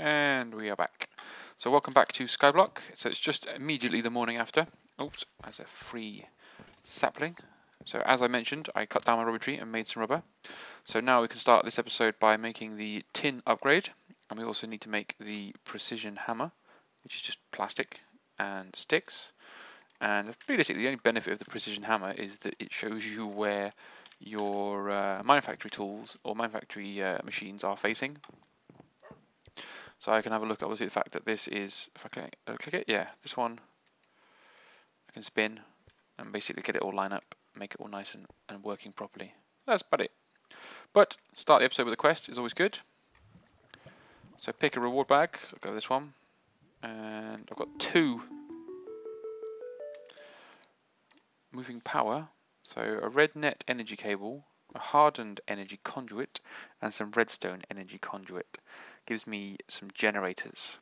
And we are back. So welcome back to SkyBlock. So it's just immediately the morning after. Oops, as a free sapling. So as I mentioned, I cut down my rubber tree and made some rubber. So now we can start this episode by making the tin upgrade. And we also need to make the precision hammer, which is just plastic and sticks. And realistically, the only benefit of the precision hammer is that it shows you where your manufactory tools or manufactory machines are facing. So I can have a look at obviously the fact that this is, if I click it, yeah, this one, I can spin and basically get it all lined up, make it all nice and working properly. That's about it. But start the episode with a quest is always good. So pick a reward bag, I'll go with this one. And I've got two moving power, so a rednet energy cable, a hardened energy conduit, and some redstone energy conduit. Gives me some generators.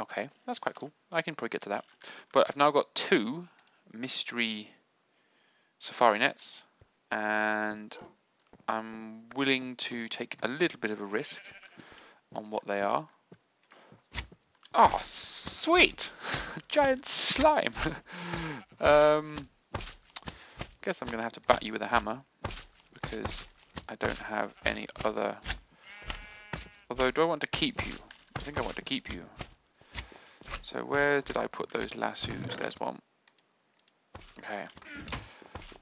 Okay, that's quite cool. I can probably get to that. But I've now got two mystery safari nets, and I'm willing to take a little bit of a risk on what they are. Oh, sweet! Giant slime! Guess I'm going to have to bat you with a hammer because I don't have any other. Although, do I want to keep you? I think I want to keep you. So where did I put those lassos? There's one. Okay.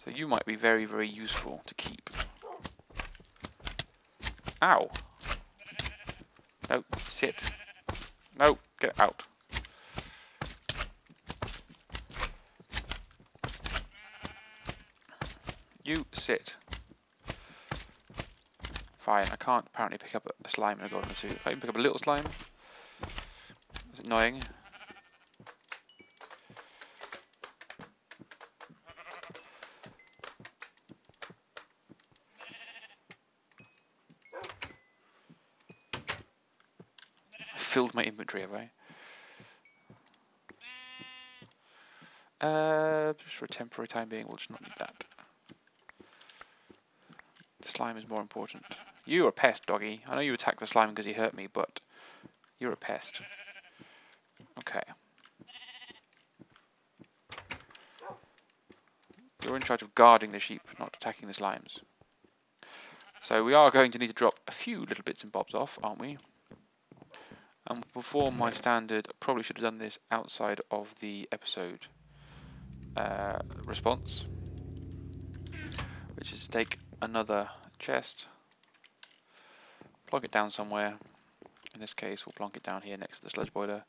So you might be very, very useful to keep. Ow! Nope, sit. Nope, get out. You sit. Fine, I can't apparently pick up a slime in a golden suit. I can pick up a little slime. It's annoying. I filled my inventory away. Just for a temporary time being, we'll just not need that. Slime is more important. You're a pest, doggy. I know you attacked the slime because he hurt me, but you're a pest. Okay. You're in charge of guarding the sheep, not attacking the slimes. So we are going to need to drop a few little bits and bobs off, aren't we? And before my standard, I probably should have done this outside of the episode response, which is to take another chest, plonk it down somewhere. In this case, we'll plonk it down here next to the sludge boiler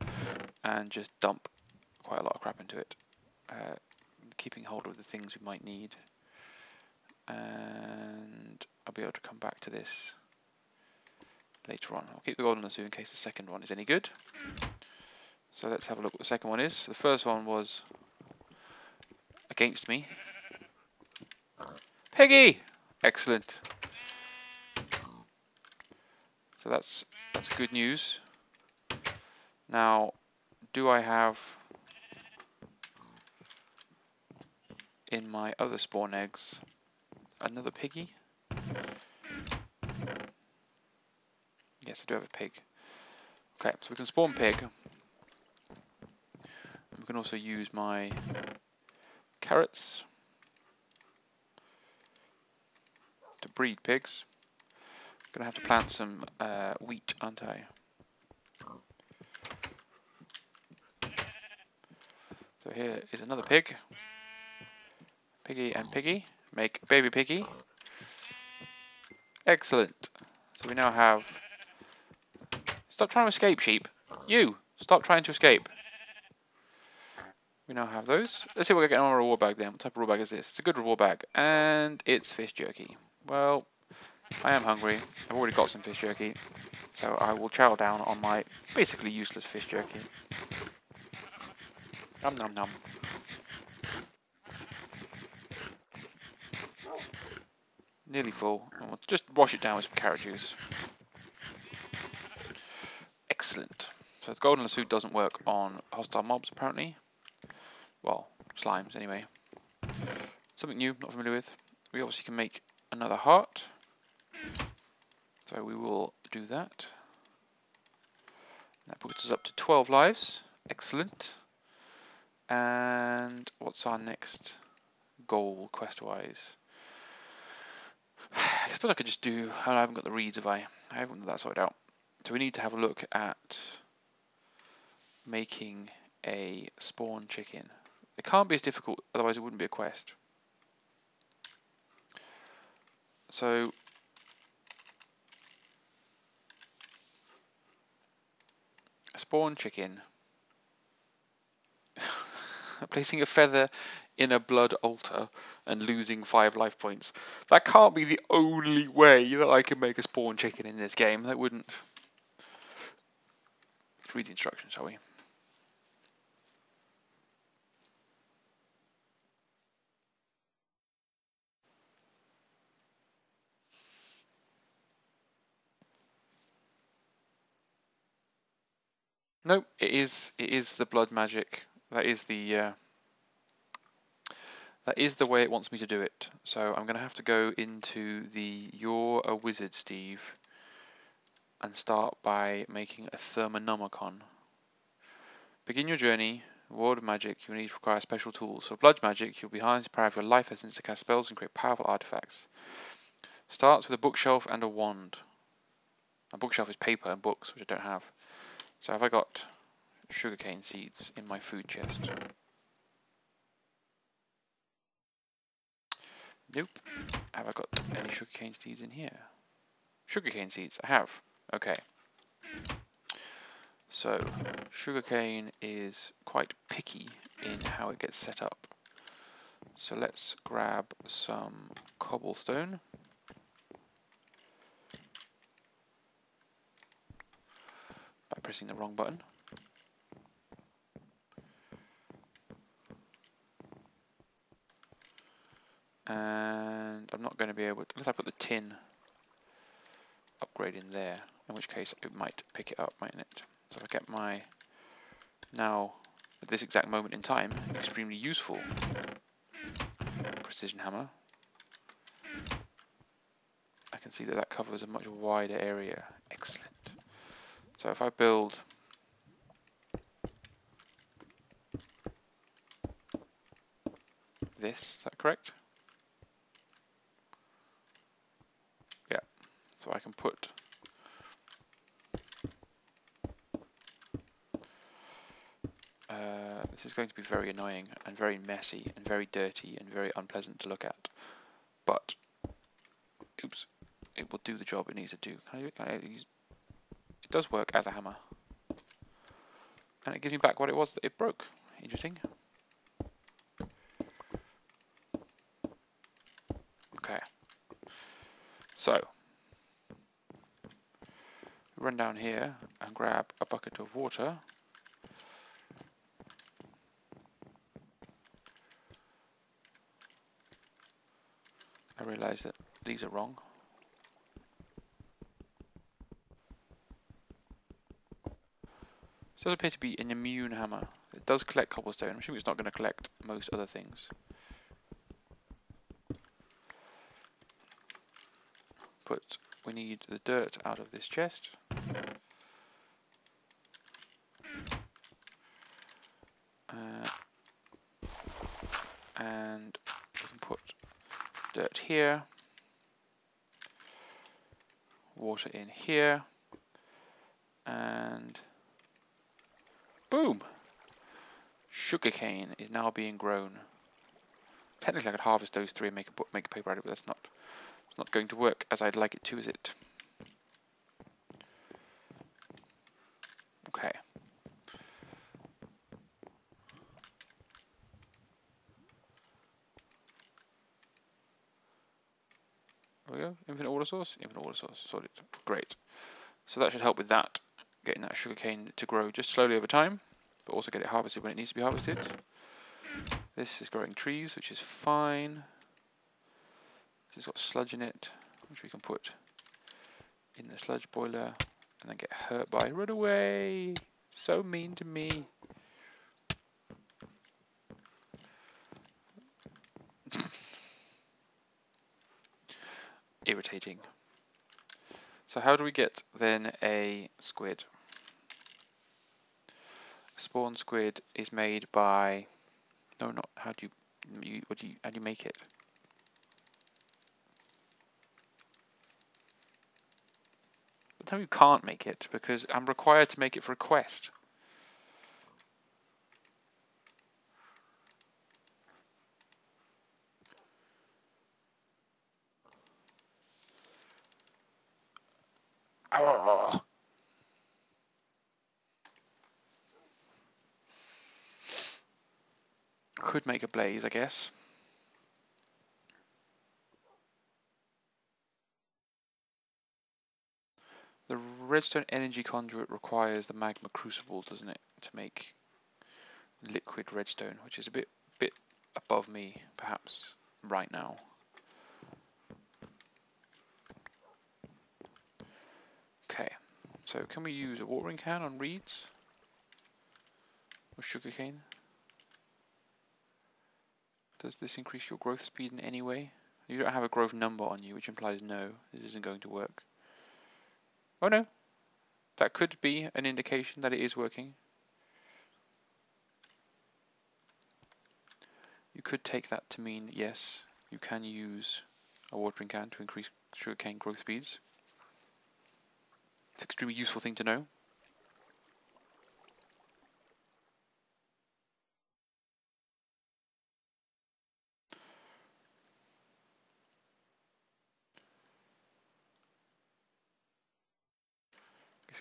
and just dump quite a lot of crap into it, keeping hold of the things we might need. And I'll be able to come back to this later on. I'll keep the golden lasso in case the second one is any good. So let's have a look what the second one is. The first one was against me. Peggy! Excellent. So that's good news. Now, do I have in my other spawn eggs another piggy? Yes, I do have a pig. Okay, so we can spawn pig. And we can also use my carrots to breed pigs. I'm gonna have to plant some wheat, aren't I? So here is another pig. Piggy and piggy make baby piggy. Excellent. So we now have. Stop trying to escape, sheep. You stop trying to escape. We now have those. Let's see what we get on our reward bag then. What type of reward bag is this? It's a good reward bag, and it's fish jerky. Well, I am hungry. I've already got some fish jerky, so I will chow down on my basically useless fish jerky. Nom nom nom. Nearly full. And we'll just wash it down with some carrot juice. Excellent. So the golden lasso doesn't work on hostile mobs apparently. Well, slimes anyway. Something new, not familiar with. We obviously can make another heart, so we will do that. That puts us up to 12 lives. Excellent. And what's our next goal quest-wise? I suppose I could just do... I haven't got the reeds, have I? I haven't got that sorted out. So we need to have a look at making a spawn chicken. It can't be as difficult, otherwise it wouldn't be a quest. So a spawn chicken. Placing a feather in a blood altar and losing 5 life points. That can't be the only way that I can make a spawn chicken in this game. That wouldn't... Let's read the instructions, shall we? No, it is the blood magic. That is the way it wants me to do it. So I'm going to have to go into the You're a Wizard, Steve, and start by making a thermonomicon. Begin your journey. World of magic. You will need to require special tools. For blood magic, you'll be harnessing the power of your life essence to cast spells and create powerful artifacts. Starts with a bookshelf and a wand. A bookshelf is paper and books, which I don't have. So have I got sugarcane seeds in my food chest? Nope. Have I got any sugarcane seeds in here? Sugarcane seeds, I have. Okay. So sugarcane is quite picky in how it gets set up. So let's grab some cobblestone. By pressing the wrong button. And I'm not going to be able to, unless I put the tin upgrade in there, in which case it might pick it up, mightn't it? So if I get my, now at this exact moment in time, extremely useful precision hammer, I can see that that covers a much wider area. Excellent. So if I build this, is that correct? Yeah, so I can put this is going to be very annoying and very messy and very dirty and very unpleasant to look at, but oops, it will do the job it needs to do. Can I use... It does work as a hammer, and it gives me back what it was that it broke. Interesting. Okay, so run down here and grab a bucket of water, I realize that these are wrong. Does appear to be an immune hammer. It does collect cobblestone. I'm assuming it's not going to collect most other things. But we need the dirt out of this chest. And we can put dirt here. Water in here. And... boom! Sugarcane is now being grown. Technically I could harvest those three and make a paper out of it, but that's not, it's not going to work as I'd like it to, is it? Okay. There we go. Infinite water source? Infinite water source. Sorted. Great. So that should help with that. Getting that sugarcane to grow just slowly over time, but also get it harvested when it needs to be harvested. This is growing trees, which is fine. This has got sludge in it, which we can put in the sludge boiler and then get hurt by. Run away! So mean to me. Irritating. So how do we get then a squid? Spawn squid is made by no, not how do you what do you how do you make it? That's how you can't make it because I'm required to make it for a quest. Could make a blaze, I guess. The redstone energy conduit requires the magma crucible, doesn't it, to make liquid redstone, which is a bit above me, perhaps, right now. Okay, so can we use a watering can on reeds or sugarcane? Does this increase your growth speed in any way? You don't have a growth number on you, which implies no, this isn't going to work. Oh no, that could be an indication that it is working. You could take that to mean yes, you can use a watering can to increase sugarcane growth speeds. It's an extremely useful thing to know.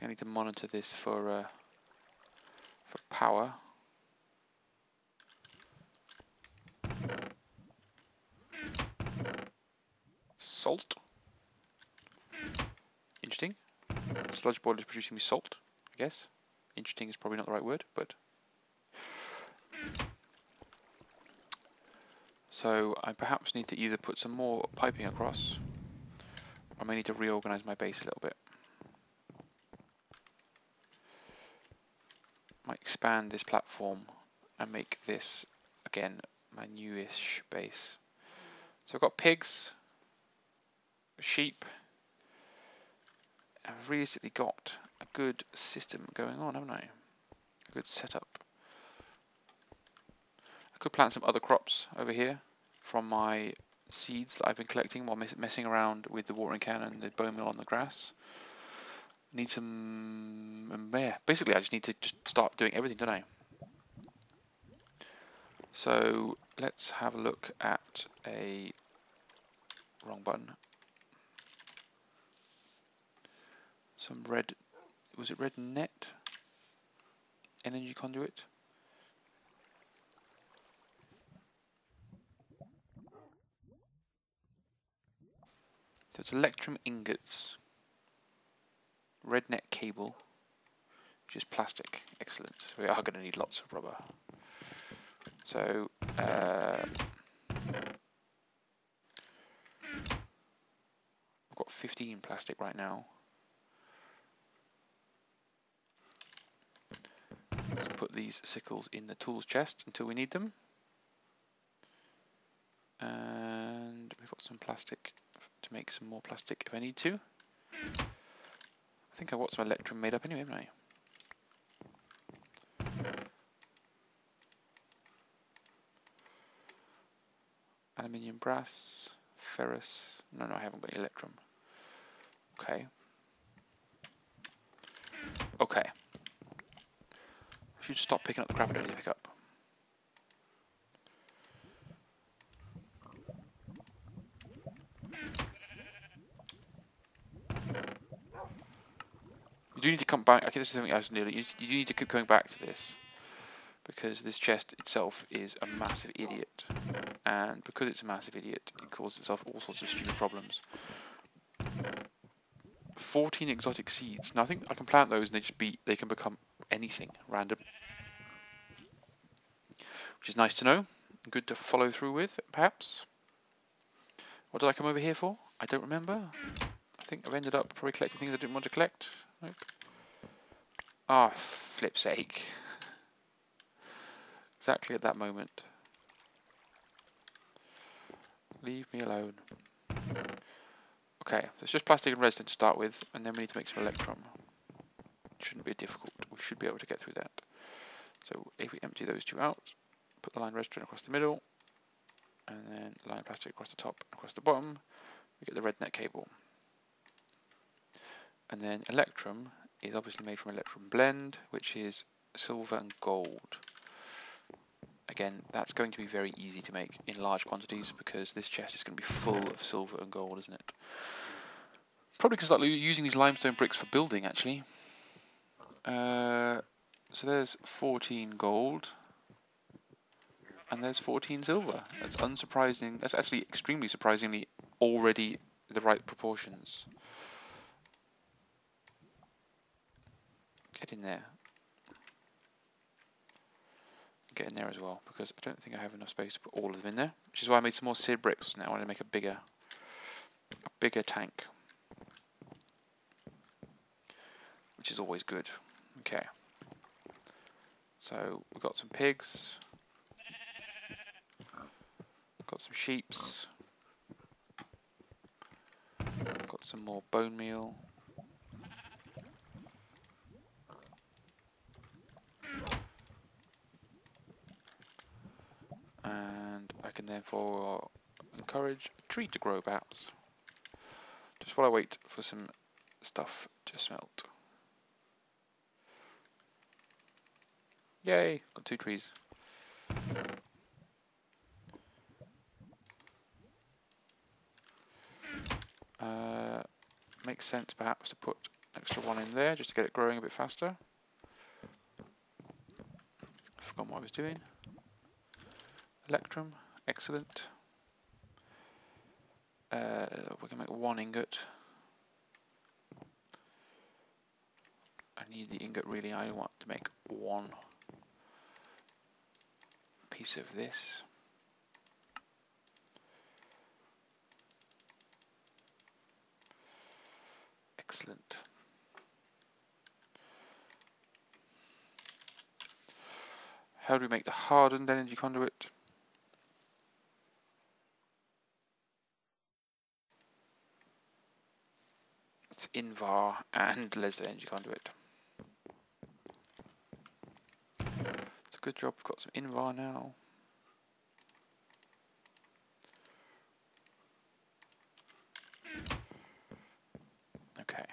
I need to monitor this for power. Salt. Interesting. Sludge boiler is producing me salt, I guess. Interesting is probably not the right word, but. So I perhaps need to either put some more piping across, or I may need to reorganize my base a little bit. Might expand this platform and make this again my newish base. So I've got pigs, sheep, I've realistically got a good system going on, haven't I? A good setup. I could plant some other crops over here from my seeds that I've been collecting while messing around with the watering can and the bone meal on the grass. Need some, yeah, basically I just need to just start doing everything, don't I? So let's have a look at a, wrong button. Some red, was it rednet energy conduit? So it's electrum ingots. Rednet cable, which is plastic. Excellent. We are going to need lots of rubber. So, I've got 15 plastic right now. Let's put these sickles in the tools chest until we need them. And we've got some plastic to make some more plastic if I need to. I think I got some electrum made up anyway, haven't I? Aluminium, brass, ferrous. No, I haven't got electrum. Okay. Okay. I should stop picking up the crap I don't need to pick up. You do need to come back. Okay, this is something I was nearly. You need to keep going back to this because this chest itself is a massive idiot, and because it's a massive idiot, it causes itself all sorts of stupid problems. 14 exotic seeds. Now I think I can plant those, and they can become anything random, which is nice to know. Good to follow through with, perhaps. What did I come over here for? I don't remember. I think I've ended up probably collecting things I didn't want to collect. Nope. Ah, flip's sake. Exactly at that moment. Leave me alone. Okay, so it's just plastic and resin to start with, and then we need to make some electrum. Shouldn't be difficult. We should be able to get through that. So if we empty those two out, put the line redstone across the middle, and then the line plastic across the top and across the bottom, we get the rednet cable. And then electrum is obviously made from electrum blend, which is silver and gold. Again, that's going to be very easy to make in large quantities because this chest is going to be full of silver and gold, isn't it? Probably because like using these limestone bricks for building, actually. So there's 14 gold, and there's 14 silver. That's unsurprising. That's actually extremely surprisingly already the right proportions. Get in there. Get in there as well, because I don't think I have enough space to put all of them in there, which is why I made some more seed bricks. Now I want to make a bigger tank, which is always good. Okay, so we've got some pigs, got some sheeps, got some more bone meal. And I can therefore encourage a tree to grow, perhaps. Just while I wait for some stuff to smelt. Yay! Got two trees. Makes sense, perhaps, to put an extra one in there just to get it growing a bit faster. I forgot what I was doing. Electrum, excellent. We can make one ingot. I need the ingot really. I want to make one piece of this. Excellent. How do we make the hardened energy conduit? It's invar and resonant energy conduit. It's a good job we've got some invar now. Okay.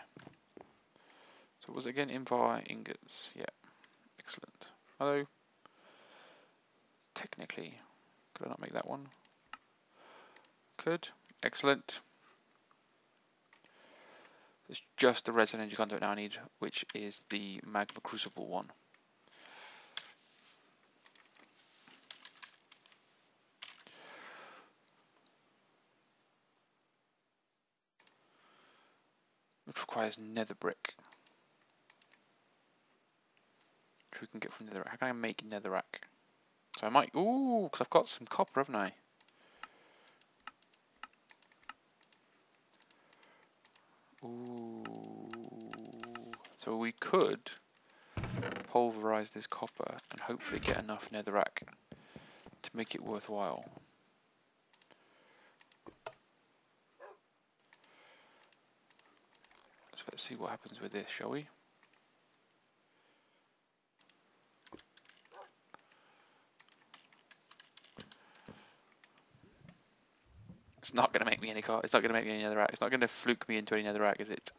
So it was again invar ingots. Yeah. Excellent. Hello. Technically, could I not make that one? Could. Excellent. It's just the redstone energy conduit now I need, which is the magma crucible one. Which requires nether brick. Which we can get from netherrack. How can I make netherrack? So I might, ooh, because I've got some copper, haven't I? Ooh. So we could pulverize this copper and hopefully get enough netherrack to make it worthwhile. So let's see what happens with this, shall we? It's not going to make me any car. It's not going to make me any netherrack. It's not going to fluke me into any netherrack, is it?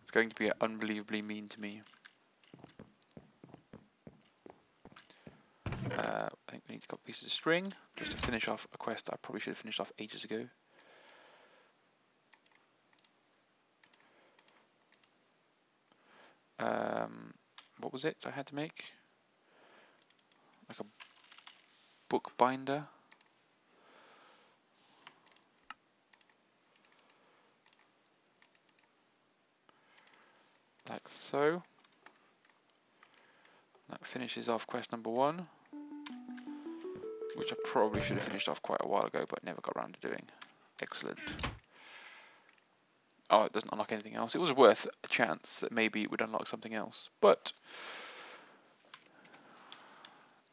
It's going to be unbelievably mean to me. I think we need to cut pieces of string just to finish off a quest that I probably should have finished off ages ago. What was it I had to make? Like a book binder. Like so. That finishes off quest number one, which I probably should have finished off quite a while ago, but never got around to doing. Excellent. Oh, it doesn't unlock anything else. It was worth a chance that maybe it would unlock something else, but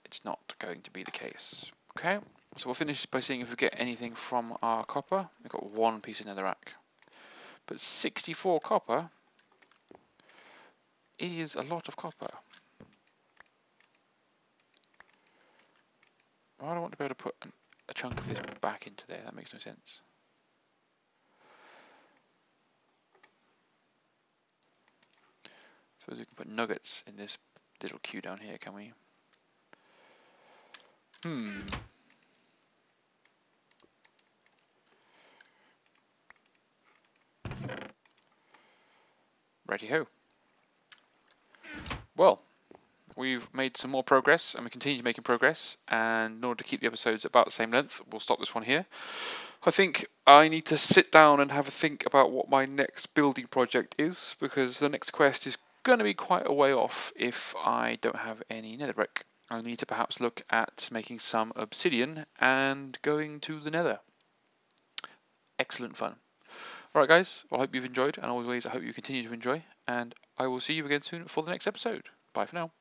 it's not going to be the case. Okay, so we'll finish by seeing if we get anything from our copper. We've got one piece of netherrack, but 64 copper is a lot of copper. I don't want to be able to put a chunk of this back into there. That makes no sense. Suppose we can put nuggets in this little queue down here, can we? Righty-ho. Well, we've made some more progress, and we continue making progress, and in order to keep the episodes about the same length, we'll stop this one here. I think I need to sit down and have a think about what my next building project is, because the next quest is going to be quite a way off if I don't have any netherrack. I need to perhaps look at making some obsidian and going to the nether. Excellent fun. Alright guys, well, I hope you've enjoyed, and always I hope you continue to enjoy, and I will see you again soon for the next episode. Bye for now.